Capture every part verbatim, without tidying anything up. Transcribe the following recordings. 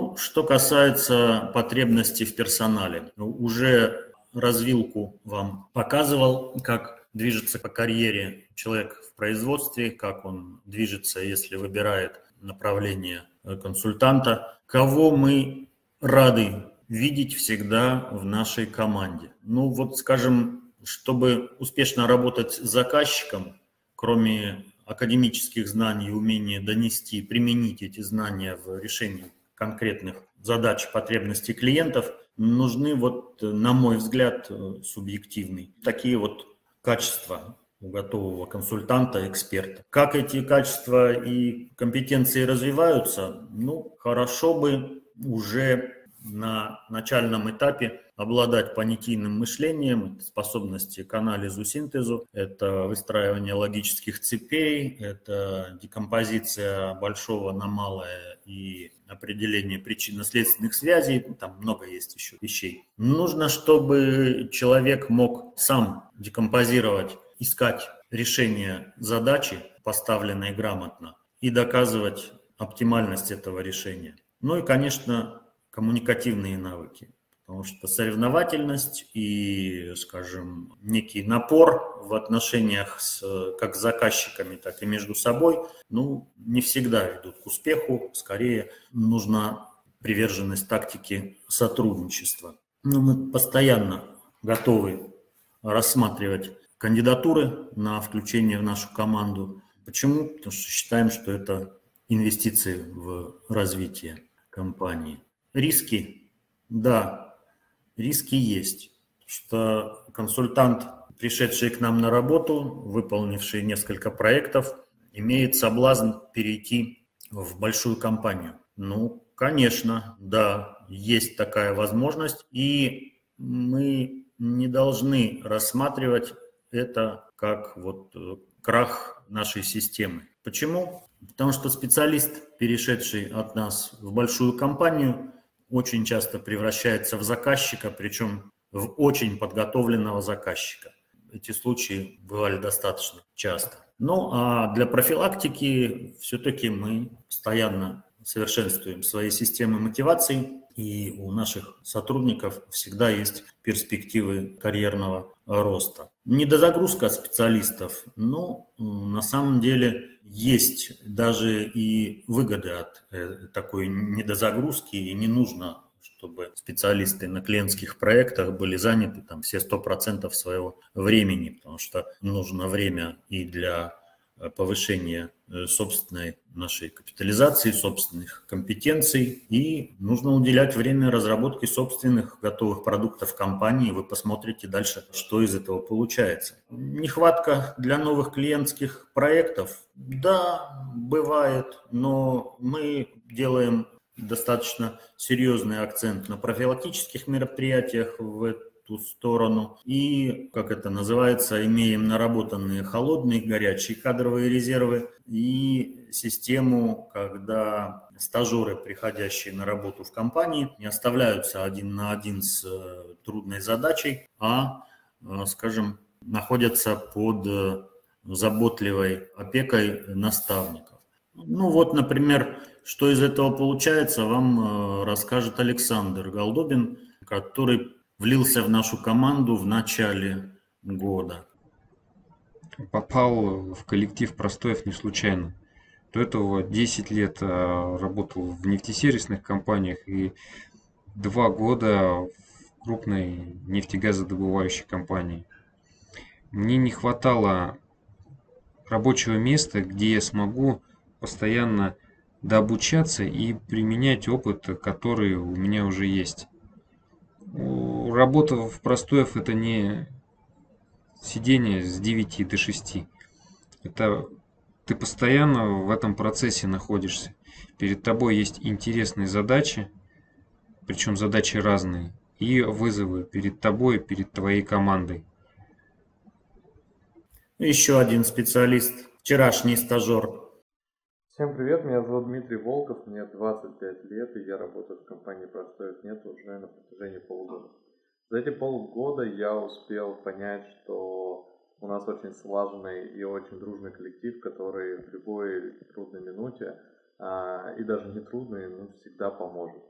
Ну, что касается потребностей в персонале, уже развилку вам показывал, как движется по карьере человек в производстве, как он движется, если выбирает направление консультанта. Кого мы рады видеть всегда в нашей команде? Ну вот, скажем, чтобы успешно работать с заказчиком, кроме академических знаний и умения донести, применить эти знания в решении конкретных задач, потребностей клиентов, нужны, вот, на мой взгляд, субъективные, такие вот качества у готового консультанта, эксперта. Как эти качества и компетенции развиваются? Ну, хорошо бы уже на начальном этапе обладать понятийным мышлением, способности к анализу, синтезу, это выстраивание логических цепей, это декомпозиция большого на малое и определение причинно-следственных связей, там много есть еще вещей. Нужно, чтобы человек мог сам декомпозировать, искать решение задачи, поставленной грамотно, и доказывать оптимальность этого решения. Ну и, конечно, коммуникативные навыки, потому что соревновательность и, скажем, некий напор в отношениях с, как с заказчиками, так и между собой, ну, не всегда ведут к успеху, скорее нужна приверженность тактике сотрудничества. Ну, мы постоянно готовы рассматривать кандидатуры на включение в нашу команду. Почему? Потому что считаем, что это инвестиции в развитие компании. Риски, да, риски есть, что консультант, пришедший к нам на работу, выполнивший несколько проектов, имеет соблазн перейти в большую компанию. Ну, конечно, да, есть такая возможность, и мы не должны рассматривать это как вот крах нашей системы. Почему? Потому что специалист, перешедший от нас в большую компанию, очень часто превращается в заказчика, причем в очень подготовленного заказчика. Эти случаи бывали достаточно часто. Ну, а для профилактики все-таки мы постоянно совершенствуем свои системы мотивации, и у наших сотрудников всегда есть перспективы карьерного роста. Недозагрузка специалистов, ну, на самом деле есть даже и выгоды от такой недозагрузки, и не нужно, чтобы специалисты на клиентских проектах были заняты там все сто процентов своего времени, потому что нужно время и для повышения собственной нашей капитализации, собственных компетенций, и нужно уделять время разработке собственных готовых продуктов компании. Вы посмотрите дальше, что из этого получается. Нехватка для новых клиентских проектов, да, бывает, но мы делаем достаточно серьезный акцент на профилактических мероприятиях в сторону. И, как это называется, имеем наработанные холодные, горячие кадровые резервы и систему, когда стажеры, приходящие на работу в компании, не оставляются один на один с трудной задачей, а, скажем, находятся под заботливой опекой наставников. Ну вот, например, что из этого получается, вам расскажет Александр Голдобин, который влился в нашу команду в начале года. Попал в коллектив Простоев не случайно. До этого десять лет работал в нефтесервисных компаниях и два года в крупной нефтегазодобывающей компании. Мне не хватало рабочего места, где я смогу постоянно дообучаться и применять опыт, который у меня уже есть. Работа в Простоев — это не сидение с девяти до шести. Это ты постоянно в этом процессе находишься. Перед тобой есть интересные задачи, причем задачи разные, и вызовы перед тобой, перед твоей командой. Еще один специалист, вчерашний стажер. Всем привет, меня зовут Дмитрий Волков, мне двадцать пять лет, и я работаю в компании «Простоев.нет» уже на протяжении полугода. За эти полгода я успел понять, что у нас очень слаженный и очень дружный коллектив, который в любой трудной минуте и даже нетрудный, но всегда поможет.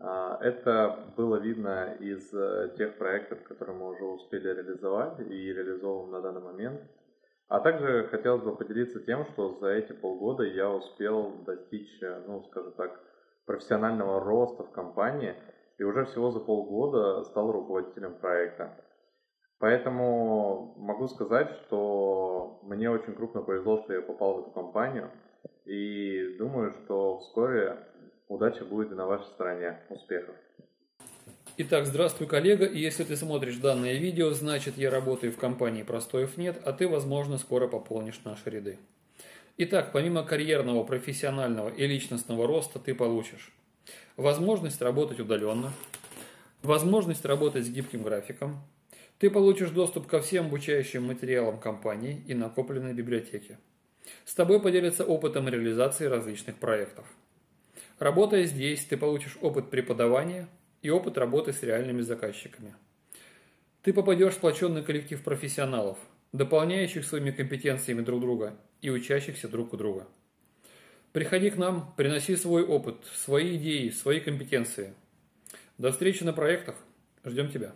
Это было видно из тех проектов, которые мы уже успели реализовать и реализовываем на данный момент. А также хотелось бы поделиться тем, что за эти полгода я успел достичь, ну, скажем так, профессионального роста в компании и уже всего за полгода стал руководителем проекта. Поэтому могу сказать, что мне очень крупно повезло, что я попал в эту компанию, и думаю, что вскоре удача будет и на вашей стороне. Успехов! Итак, здравствуй, коллега, и если ты смотришь данное видео, значит, я работаю в компании Простоев точка нет, а ты, возможно, скоро пополнишь наши ряды. Итак, помимо карьерного, профессионального и личностного роста ты получишь возможность работать удаленно, возможность работать с гибким графиком, ты получишь доступ ко всем обучающим материалам компании и накопленной библиотеке. С тобой поделятся опытом реализации различных проектов. Работая здесь, ты получишь опыт преподавания и опыт работы с реальными заказчиками. Ты попадешь в сплоченный коллектив профессионалов, дополняющих своими компетенциями друг друга и учащихся друг у друга. Приходи к нам, приноси свой опыт, свои идеи, свои компетенции. До встречи на проектах. Ждем тебя.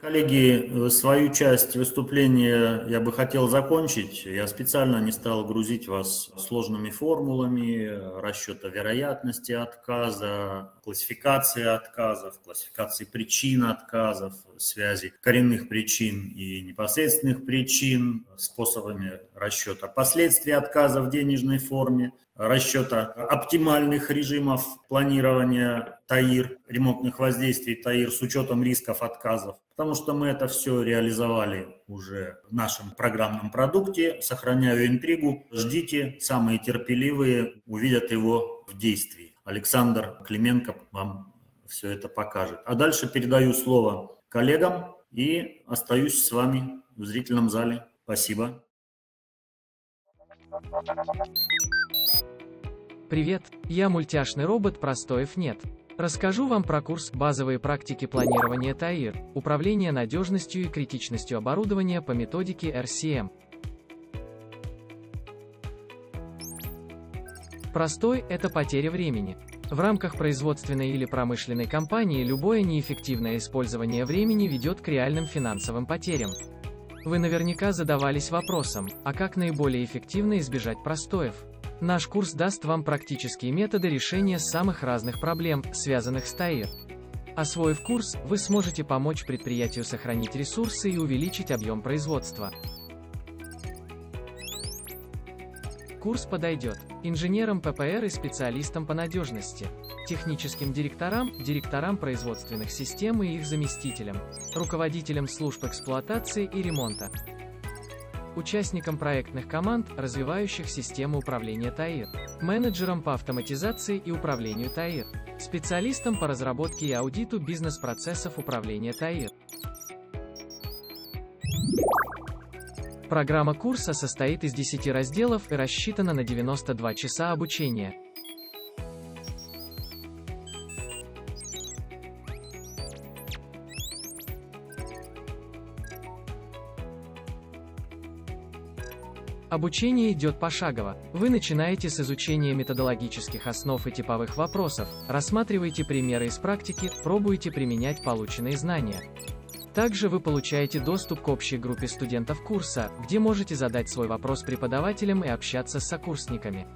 Коллеги, свою часть выступления я бы хотел закончить. Я специально не стал грузить вас сложными формулами расчета вероятности отказа, классификации отказов, классификации причин отказов, связи коренных причин и непосредственных причин, способами расчета последствий отказа в денежной форме, расчета оптимальных режимов планирования ТОиР, ремонтных воздействий ТОиР с учетом рисков отказов, потому что мы это все реализовали уже в нашем программном продукте. Сохраняю интригу, ждите, самые терпеливые увидят его в действии. Александр Клименко вам все это покажет. А дальше передаю слово коллегам и остаюсь с вами в зрительном зале. Спасибо. Привет, я мультяшный робот Простоев точка нет. Расскажу вам про курс «Базовые практики планирования ТОиР. Управление надежностью и критичностью оборудования по методике эр си эм». Простой – это потеря времени. В рамках производственной или промышленной компании любое неэффективное использование времени ведет к реальным финансовым потерям. Вы наверняка задавались вопросом, а как наиболее эффективно избежать простоев? Наш курс даст вам практические методы решения самых разных проблем, связанных с ТОиР. Освоив курс, вы сможете помочь предприятию сохранить ресурсы и увеличить объем производства. Курс подойдет инженерам пэ пэ эр и специалистам по надежности, техническим директорам, директорам производственных систем и их заместителям, руководителям служб эксплуатации и ремонта, участникам проектных команд, развивающих систему управления ТОиР, менеджерам по автоматизации и управлению ТОиР, специалистам по разработке и аудиту бизнес-процессов управления ТОиР. Программа курса состоит из десяти разделов и рассчитана на девяносто два часа обучения. Обучение идет пошагово. Вы начинаете с изучения методологических основ и типовых вопросов, рассматриваете примеры из практики, пробуете применять полученные знания. Также вы получаете доступ к общей группе студентов курса, где можете задать свой вопрос преподавателям и общаться с сокурсниками.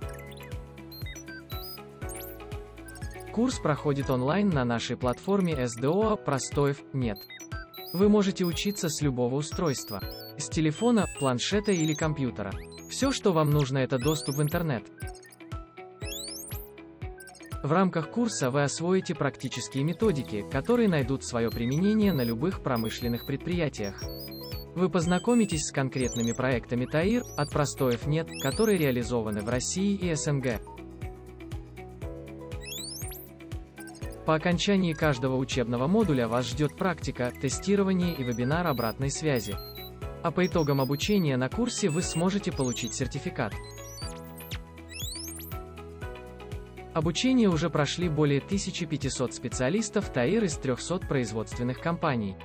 Курс проходит онлайн на нашей платформе эс дэ о Простоев точка нет. Вы можете учиться с любого устройства. С телефона, планшета или компьютера. Все, что вам нужно, это доступ в интернет. В рамках курса вы освоите практические методики, которые найдут свое применение на любых промышленных предприятиях. Вы познакомитесь с конкретными проектами ТОиР от Простоев точка нет, которые реализованы в России и эс эн гэ. По окончании каждого учебного модуля вас ждет практика, тестирование и вебинар обратной связи. А по итогам обучения на курсе вы сможете получить сертификат. Обучение уже прошли более тысячи пятисот специалистов ТОиР из трёхсот производственных компаний.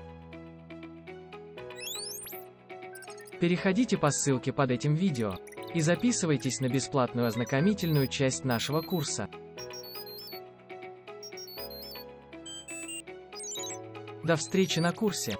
Переходите по ссылке под этим видео. и записывайтесь на бесплатную ознакомительную часть нашего курса. До встречи на курсе!